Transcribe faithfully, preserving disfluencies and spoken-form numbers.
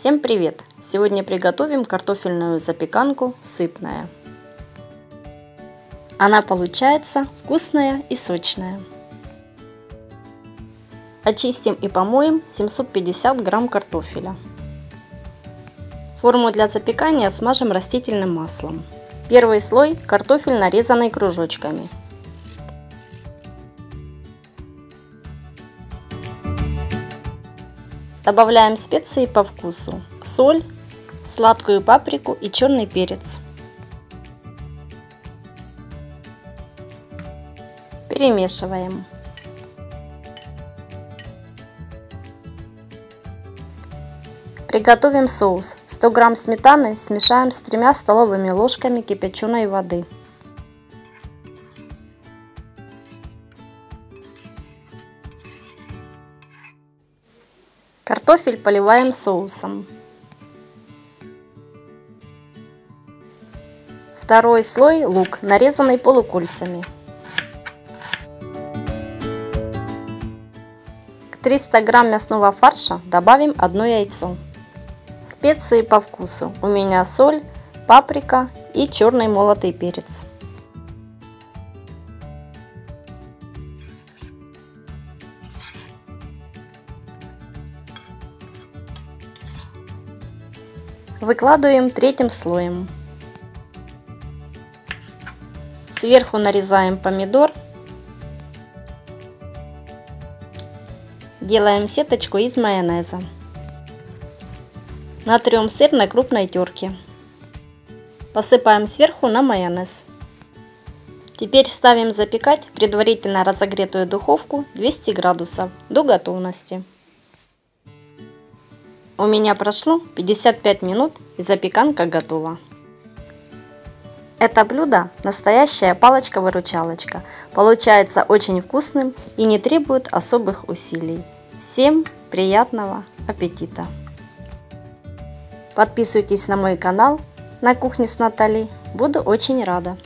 Всем привет! Сегодня приготовим картофельную запеканку сытная. Она получается вкусная и сочная. Очистим и помоем семьсот пятьдесят грамм картофеля. Форму для запекания смажем растительным маслом. Первый слой – картофель, нарезанный кружочками. Добавляем специи по вкусу, соль, сладкую паприку и черный перец. Перемешиваем. Приготовим соус. сто грамм сметаны смешаем с тремя столовыми ложками кипяченой воды. Картофель поливаем соусом. Второй слой – лук, нарезанный полукольцами. К триста грамм мясного фарша добавим одно яйцо. Специи по вкусу. У меня соль, паприка и черный молотый перец. Выкладываем третьим слоем. Сверху нарезаем помидор. Делаем сеточку из майонеза. Натрем сыр на крупной терке. Посыпаем сверху на майонез. Теперь ставим запекать в предварительно разогретую духовку двести градусов до готовности. У меня прошло пятьдесят пять минут, и запеканка готова. Это блюдо настоящая палочка-выручалочка. Получается очень вкусным и не требует особых усилий. Всем приятного аппетита! Подписывайтесь на мой канал, на кухне с Натали. Буду очень рада!